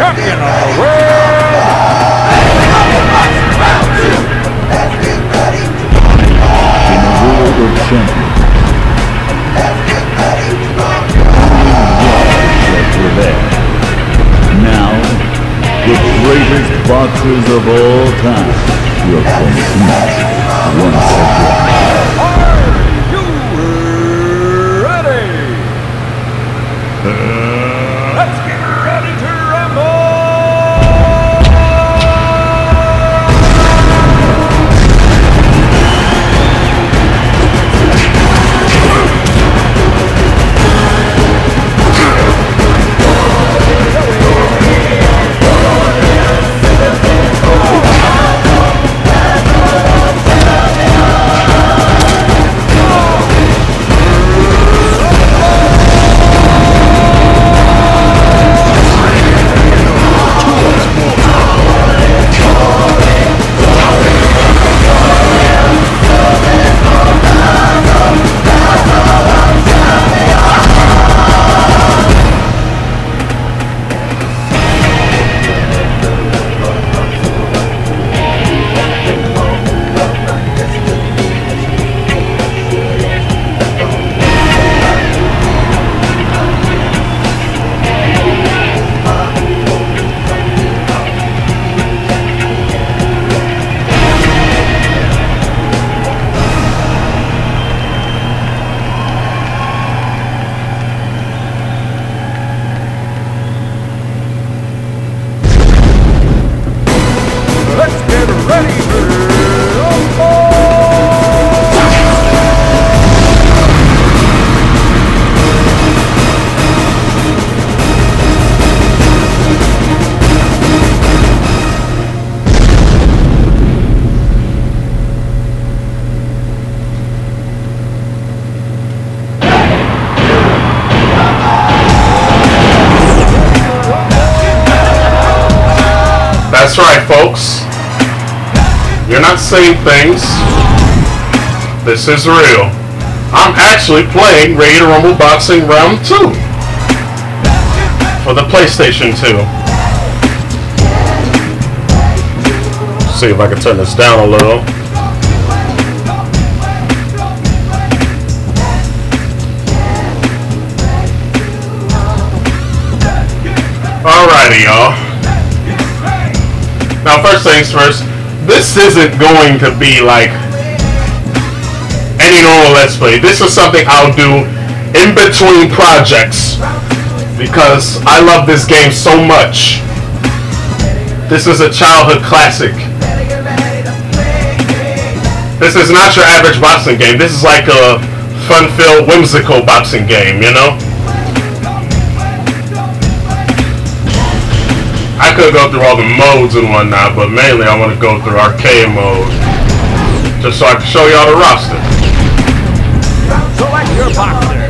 champion of the world, in the world of champions. Were there. Now, the greatest boxers of all time will come to once again. Are you ready? Let's get ready to That's right, folks. You're not seeing things. This is real. I'm actually playing Ready 2 Rumble Boxing Round 2 for the PlayStation 2. See if I can turn this down a little. Alrighty, y'all. Now, first things first, this isn't going to be like any normal Let's Play. This is something I'll do in between projects because I love this game so much. This is a childhood classic. This is not your average boxing game. This is like a fun-filled, whimsical boxing game, you know? I could go through all the modes and whatnot, but mainly I want to go through arcade mode, just so I can show y'all the roster. Select your boxer.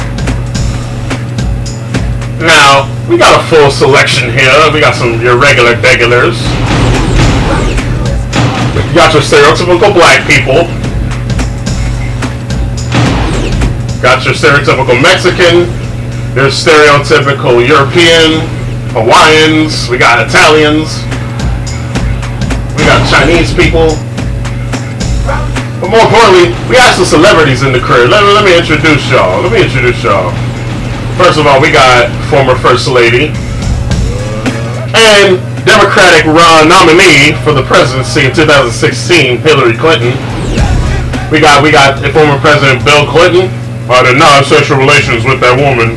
Now, we got a full selection here. We got some your regular degulars. You got your stereotypical black people. Got your stereotypical Mexican. Your stereotypical European. Hawaiians, we got Italians, we got Chinese people, but more importantly, we got some celebrities in the crib. Let me introduce y'all. First of all, we got former First Lady and Democratic nominee for the presidency in 2016, Hillary Clinton. We got former President Bill Clinton. I did not have sexual relations with that woman.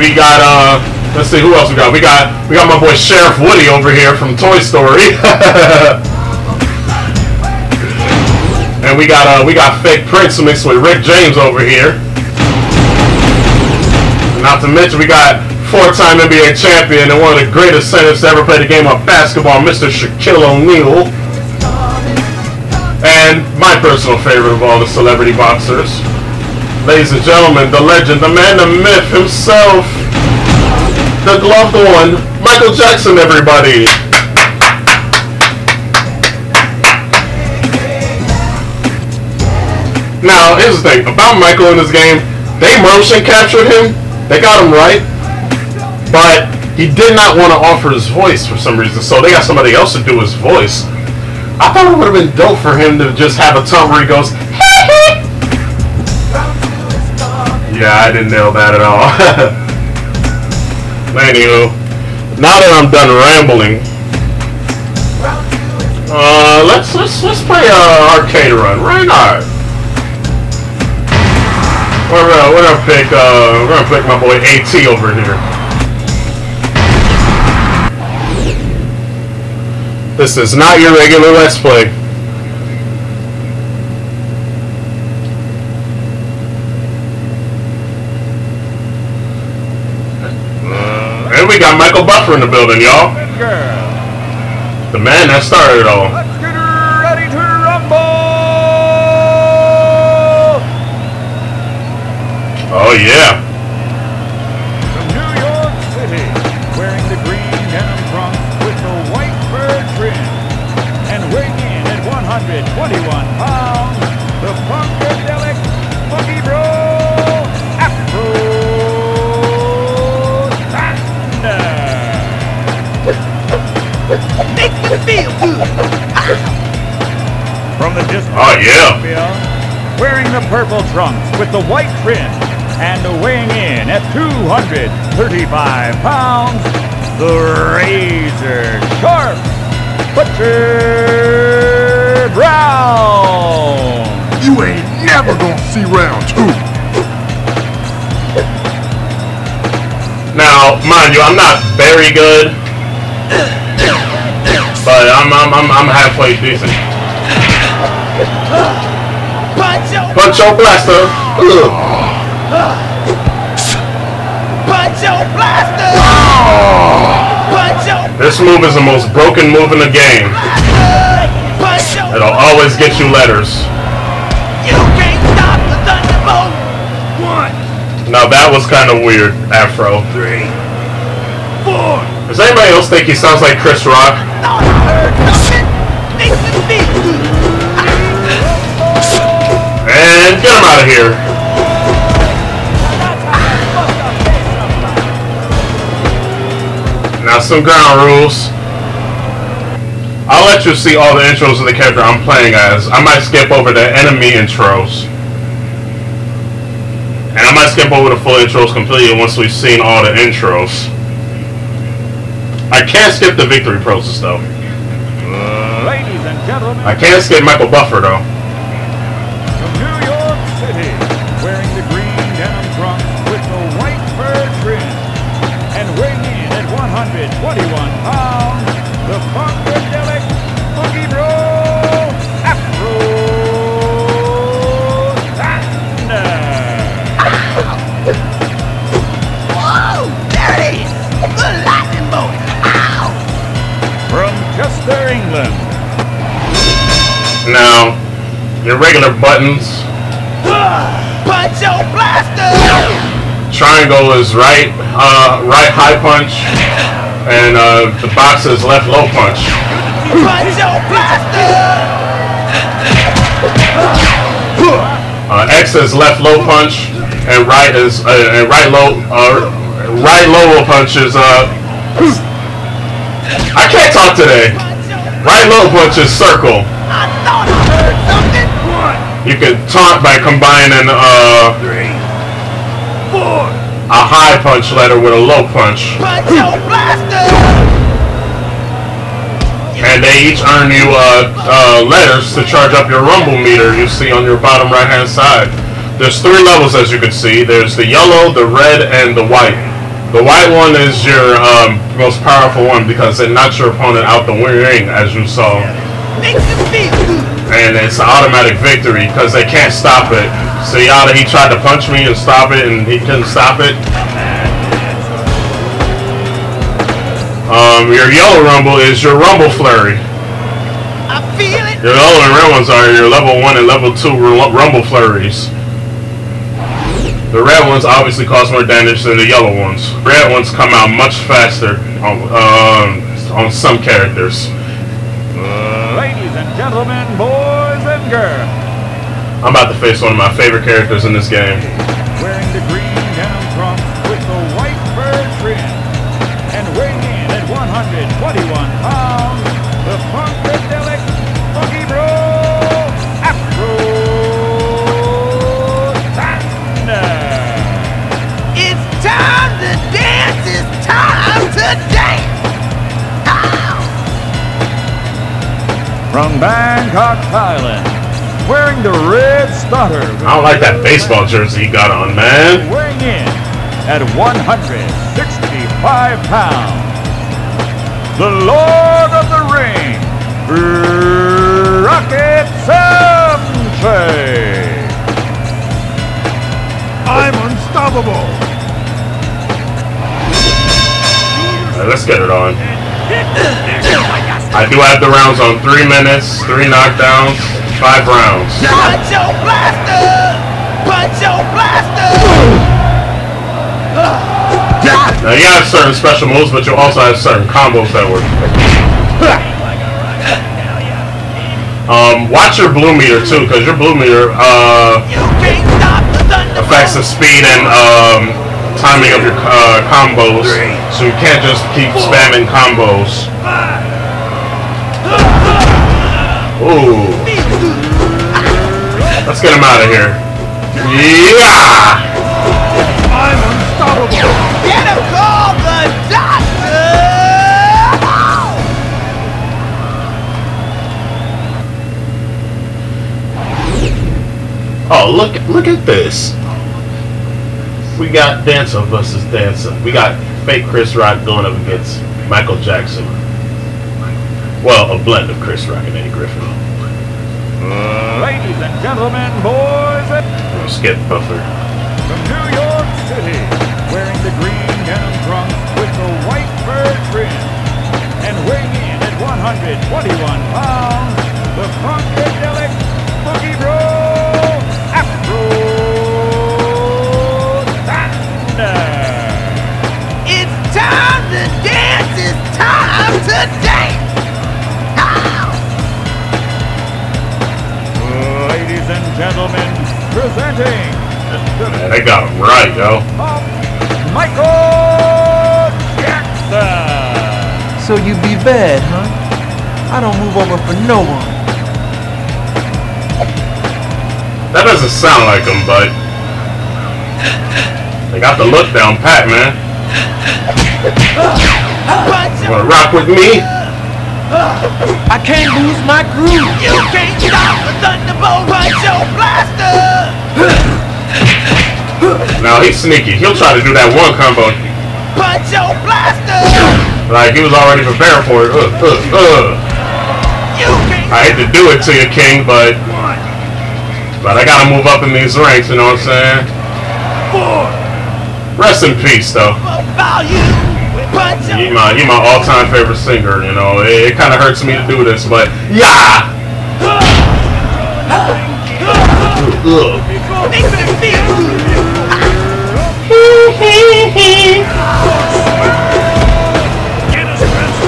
We got, let's see, who else we got? We got my boy Sheriff Woody over here from Toy Story. And we got Fake Prince mixed with Rick James over here. And not to mention, we got four-time NBA champion and one of the greatest centers to ever play the game of basketball, Mr. Shaquille O'Neal. And my personal favorite of all the celebrity boxers. Ladies and gentlemen, the legend, the man, the myth himself, the gloved one, Michael Jackson, everybody. Now, here's the thing about Michael in this game. They motion captured him. They got him right. but he did not want to offer his voice for some reason, so they got somebody else to do his voice. I thought it would have been dope for him to just have a time where he goes, hey, hey. Yeah, I didn't nail that at all. Anywho, now that I'm done rambling, let's play arcade run. Right now, we're gonna pick my boy AT over here. This is not your regular Let's Play. And we got Michael Buffer in the building, y'all. The man that started it all. Let's get ready to rumble! Oh, yeah. From the distance, oh, yeah. Wearing the purple trunks with the white trim and weighing in at 235 pounds, the razor sharp Butcher Brown. You ain't never gonna see round two. Now, mind you, I'm not very good. But I'm halfway decent. Puncho Blaster. Puncho Blaster. Puncho. This move is the most broken move in the game. It'll always get you letters. You can't stop the Thunderbolt. One. Now that was kind of weird, Afro. 3, 4. Does anybody else think he sounds like Chris Rock? And get him out of here. Now some ground rules. I'll let you see all the intros of the character I'm playing as. I might skip over the enemy intros. And I might skip over the full intros completely once we've seen all the intros. I can't skip the victory process, though. Ladies and gentlemen, I can't skip Michael Buffer, though. From New York City, wearing the green denim trunks with the white fur trim, and weighing in at 121 pounds, the Funkadelic Funky Bro Afro Thunder. Whoa, there it is, the lightning bolt. From Chester, England. Now, your regular buttons. Punch your blaster! Triangle is right high punch, and the box is left low punch. Punch your blaster! X is left low punch, and right is right low punch is I can't talk today. Right low punch is circle. I thought I heard something. You can taunt by combining 3, 4 a high punch letter with a low punch. Puncho Blaster. And they each earn you letters to charge up your rumble meter. You see on your bottom right hand side. There's 3 levels, as you can see. There's the yellow, the red, and the white. The white one is your most powerful one because it knocks your opponent out the ring, as you saw. And it's an automatic victory because they can't stop it. See how he tried to punch me and stop it, and he couldn't stop it? Your yellow rumble is your rumble flurry. I feel it. Your yellow and red ones are your level 1 and level 2 rumble flurries. The red ones obviously cause more damage than the yellow ones. Red ones come out much faster on some characters. Ladies and gentlemen, boys and girls. I'm about to face one of my favorite characters in this game. Wearing the green down trunks with the white fur trim 41 pounds, the Funkadelic Funky Bro, Afro Thunder. It's time to dance, it's time to dance! Ow! From Bangkok, Thailand, wearing the red starter. I don't like that baseball jersey you got on, man. Weighing in at 165 pounds. The Lord of the Ring, Rocket Sanchez. I'm unstoppable. Let's get it on. I do have the rounds on 3 minutes, 3 knockdowns, 5 rounds. Puncho Blaster! Puncho Blaster! Now you have certain special moves, but you also have certain combos that work. Watch your blue meter too, because your blue meter affects the speed and timing of your combos, so you can't just keep spamming combos. Ooh, let's get him out of here. Yeah. Get him, call the doctor! Oh, look at this. We got dancer versus dancer. We got fake Chris Rock going up against Michael Jackson. Well, a blend of Chris Rock and Eddie Griffin. Ladies and gentlemen, boys, we'll skip Buffer. From New York City, wearing the green denim trunks with the white fur trim, and weighing in at 121 pounds, the Funkadelic Boogie Bro, Afro Thunder. It's time to dance, it's time to dance! Ow! Ladies and gentlemen, presenting... Man, I got him right, yo. Michael Jackson! So you be bad, huh? I don't move over for no one. That doesn't sound like him, but they got the look down pat, man. You wanna rock with me? I can't lose my groove. You can't stop the Thunderbolt Puncho Blaster! Now he's sneaky. He'll try to do that one combo. Puncho Blaster! Like he was already prepared for it. I hate to do it to you, King, but I gotta move up in these ranks. You know what I'm saying? Rest in peace, though. He my all-time favorite singer. You know, it kind of hurts me to do this, but yeah.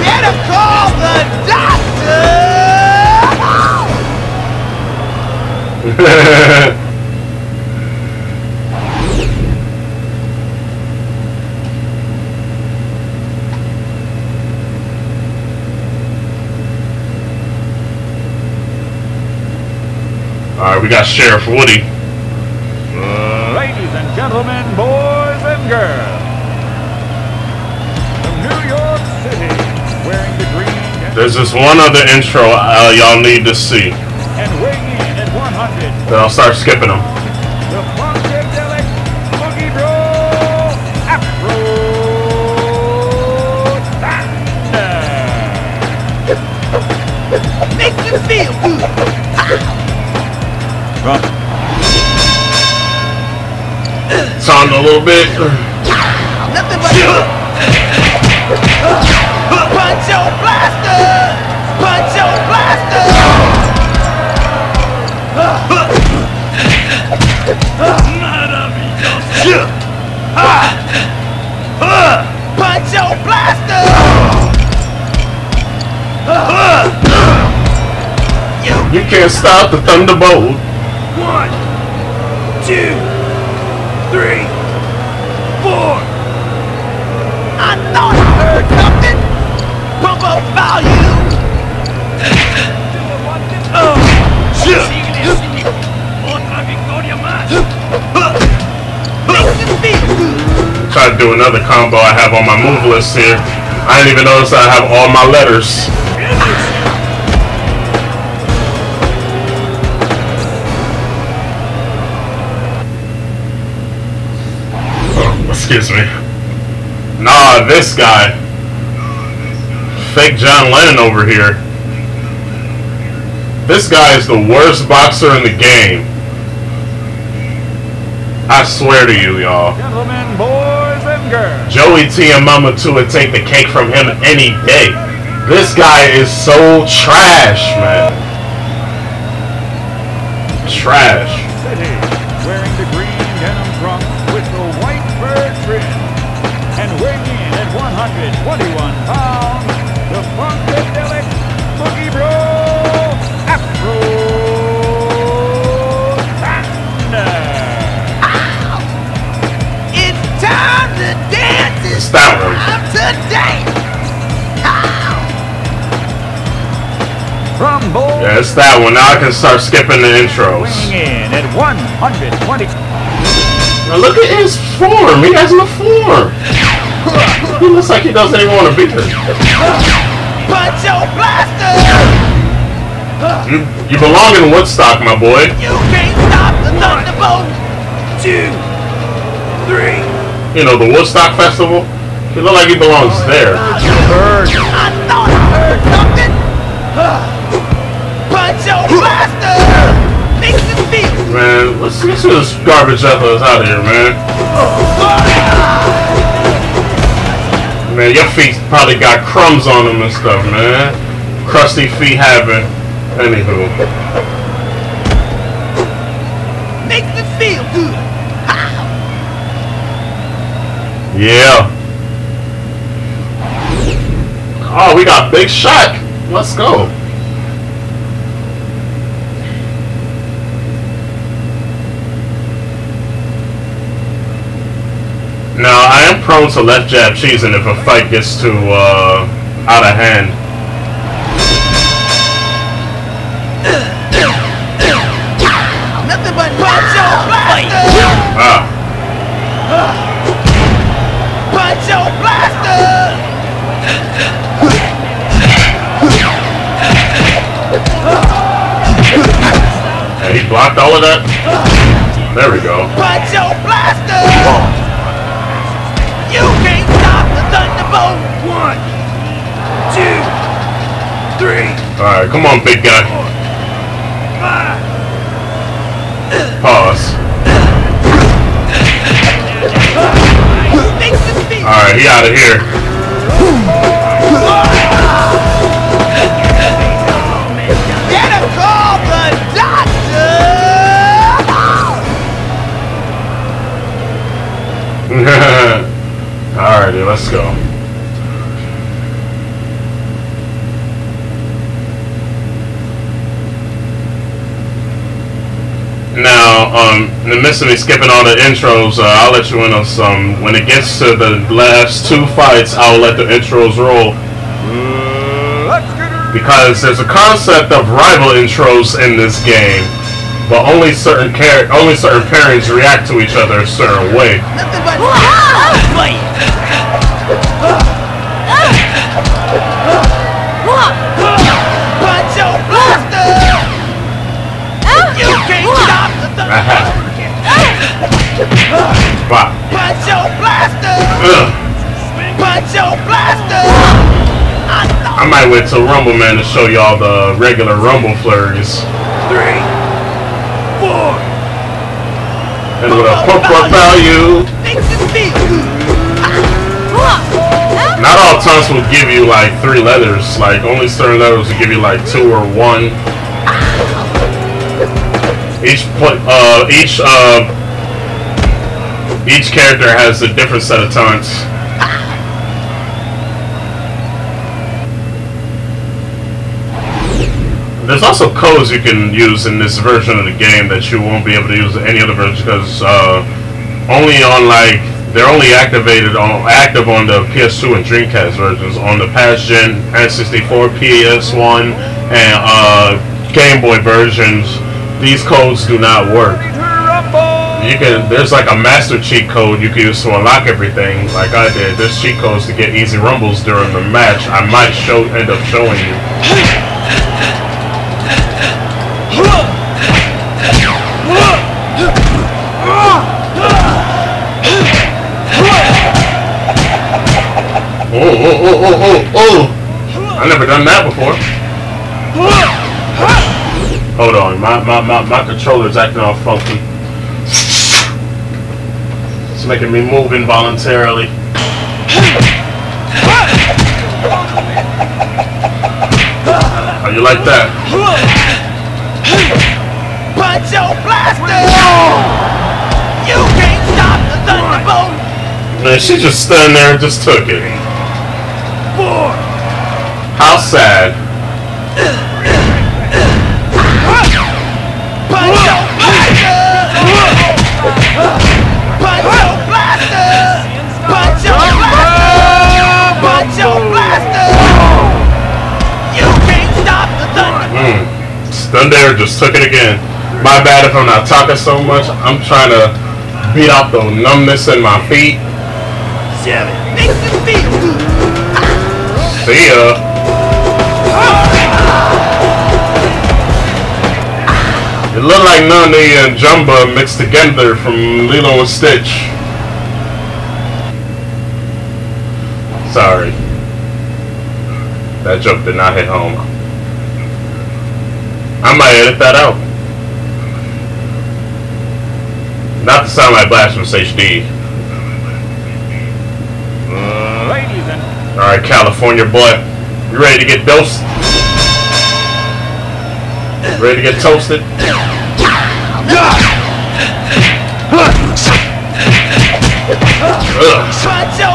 Get him, call the doctor! Alright, we got Sheriff Woody. Ladies and gentlemen, boys and girls, from New York City, wearing the green... There's this one other intro y'all need to see. And weighing in at 100. Then I'll start skipping them. The Funkadelic Boogie Bro, Afro Thunder. Make you feel good. Run. Sound a little bit. Nothing but Puncho Blaster! Puncho Blaster! Puncho Blaster! You can't stop the Thunderbolt. 1, 2, 3, 4. I thought I heard something. Pump up Try to do another combo I have on my move list here. I didn't even notice I have all my letters. Oh, excuse me. Nah, this guy. Fake John Lennon over here. This guy is the worst boxer in the game. I swear to you, y'all. Gentlemen, boys, and girls. Joey T and Mama 2 would take the cake from him any day. This guy is so trash, man. Trash. City, wearing the green denim trunks with the white fur trim. And weighing in at 121 pounds, the Funkadelic Boogie Bro Afro. It's that one. Yeah, it's that one. Now I can start skipping the intros. In at 120. Now look at his form. He has no form. He looks like he doesn't even want to be there. Puncho Blaster! You belong in Woodstock, my boy. You can't stop the Thunderbolt. 2, 3. You know, the Woodstock Festival? He looked like he belongs there. I thought I heard something! Puncho Blaster! Mix his feet! Man, let's get this garbage athlete out of here, man. Man, your feet probably got crumbs on them and stuff, man. Crusty feet having. Anywho. Makes me feel good. Yeah. Oh, we got Big Shaq. Let's go. Now, I am prone to left jab cheesing if a fight gets too out of hand. Nothing but punch. Puncho Blaster! Hey, he blocked all of that? There we go. Puncho Blaster! You can't stop the Thunderbolt! 1, 2, 3. Alright, come on, big guy. 4, 5. Pause. Alright, he out of here. Better call the doctor! Alright, dude, let's go. Now, in the midst of me skipping all the intros, I'll let you in on some. When it gets to the last two fights, I'll let the intros roll. Because there's a concept of rival intros in this game, but only certain pairings react to each other a certain way. Puncho Blaster! Puncho Blaster! I might wait till Rumble Man to show y'all the regular Rumble flurries. 3, 4. And with a pump up value. Not all tons will give you like 3 letters. Like only certain letters will give you like 2 or 1. Each character has a different set of taunts. There's also codes you can use in this version of the game that you won't be able to use in any other version because only on like They're only active on the PS2 and Dreamcast versions. On the past gen, N64, PS1, and Game Boy versions, these codes do not work. There's like a master cheat code you can use to unlock everything, like I did. There's cheat codes to get easy rumbles during the match. I might end up showing you. Oh! I've never done that before. Hold on, my controller's acting all funky. It's making me move involuntarily. How you like that? Puncho Blaster! You can't stop the Thunderbolt! Man, she just stood there and just took it. How sad. Puncho Blaster! You can't stop the thunder. Stun there just took it again. My bad if I'm not talking so much. I'm trying to beat out the numbness in my feet. See ya. It looked like Nani and Jumba mixed together from Lilo and Stitch. Sorry. That joke did not hit home. I might edit that out. Not to sound like Blasphemous HD. Alright, California boy. You ready to get dosed? Ready to get toasted? Puncho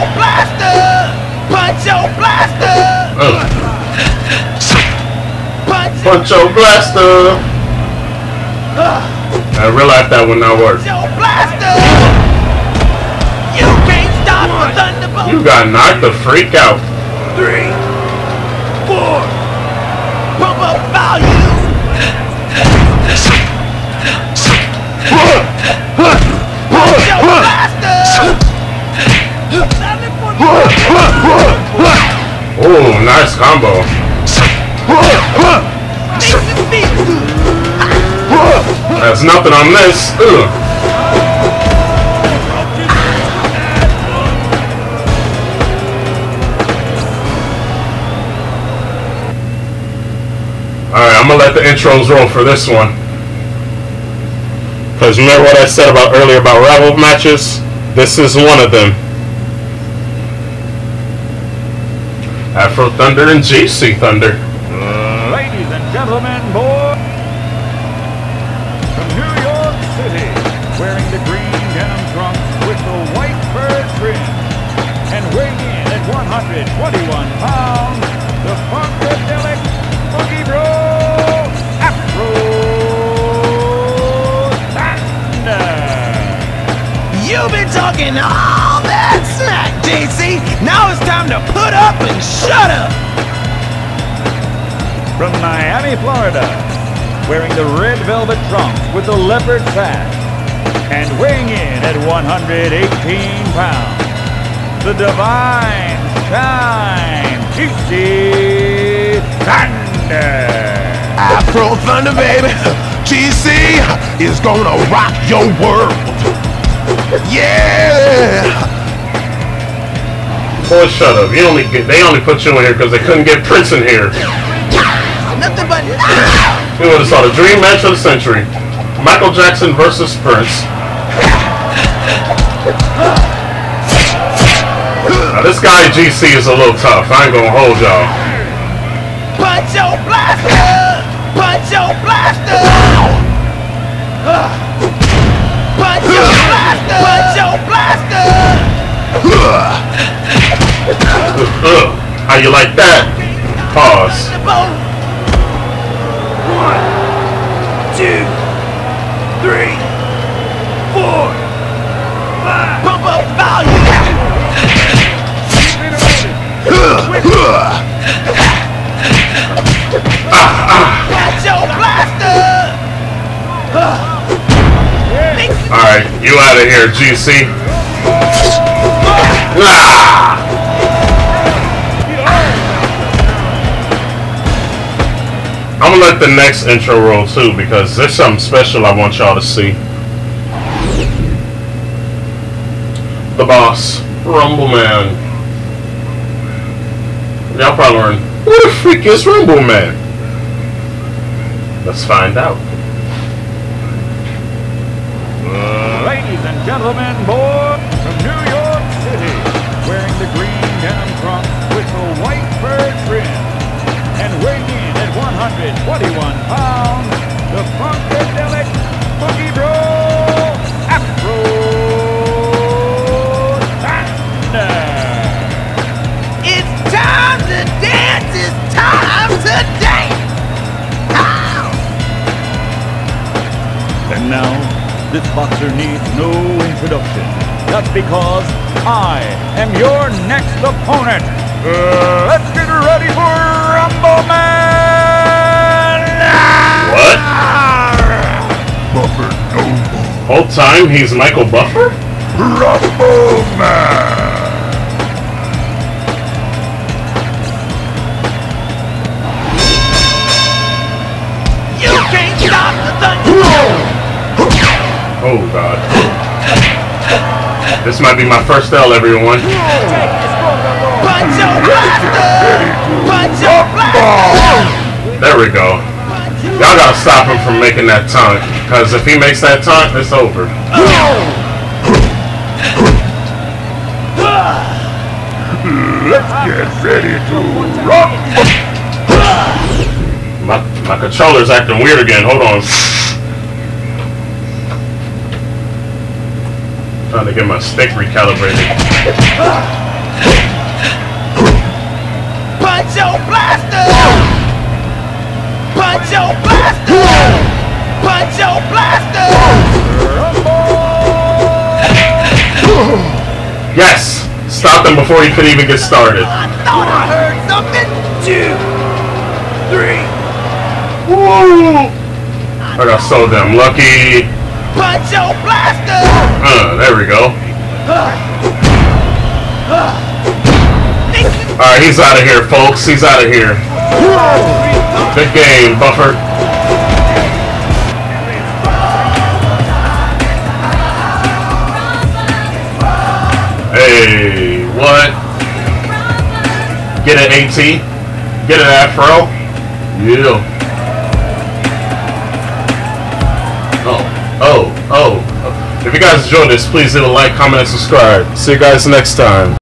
Blaster! Puncho Blaster! Puncho Blaster! I realized that would not work. Puncho Blaster! You can't stop the Thunderbolt! You got knocked the freak out. 3, 4, pump up value! Oh, nice combo. That's nothing on this. Alright, I'm gonna let the intros roll for this one. Because remember what I said earlier about rival matches? This is one of them. Afro Thunder and GC Thunder. Ladies and gentlemen, boys. From New York City, wearing the green denim trunks with the white fur trim, and weighing in at 121 pounds, the Funkadelic Funky Bro, Afro Thunder. You've been talking all that smack, JC. Now it's time to put up and shut up. From Miami, Florida, wearing the red velvet trunks with the leopard sash and weighing in at 118 pounds, the Divine Shine, GC Thunder. Afro Thunder, baby. GC is gonna rock your world. Yeah. Boy, shut up. They only put you in here because they couldn't get Prince in here. Nothing but we would have saw the dream match of the century. Michael Jackson versus Prince. Now this guy GC is a little tough. I ain't gonna hold y'all. Puncho Blaster! Puncho Blaster! Puncho Blaster! Puncho Blaster! How you like that? Pause. 1, 2, 3, 4, 5. Pump up value. here, GC. Ah! I'm gonna let the next intro roll too, because there's something special I want y'all to see. The boss, Rumble Man. Y'all probably learn, who the freak is Rumble Man? Let's find out. Ladies and gentlemen, born from New York City, wearing the green denim trunks with a white fur trim, and weighing in at 121 pounds, the Funkadelic Boogie Bro, Afro Thunder. It's time to dance, it's time to dance! Oh. And now, this boxer needs no introduction. That's because I am your next opponent. Let's get ready for Rumble Man! What? Buffer no more. Whole time he's Michael Buffer? Rumble Man! You can't stop the thunder! Oh God. This might be my first L, everyone. Puncho Blaster! Puncho Blaster! There we go. Y'all gotta stop him from making that taunt, because if he makes that taunt, it's over. Let's get ready to rock! My controller's acting weird again, hold on. Trying to get my stick recalibrated. Puncho Blaster! Puncho Blaster! Puncho Blaster! Rumble! Yes! Stop him before he could even get started. I thought I heard something. 2, 3. Woo! I got so damn lucky. Puncho Blaster! There we go. Alright, he's out of here, folks. He's out of here. Good game, Buffer. Hey, what? Get an AT. Get an Afro. Yeah. Oh, if you guys enjoyed this, please hit a like, comment, and subscribe. See you guys next time.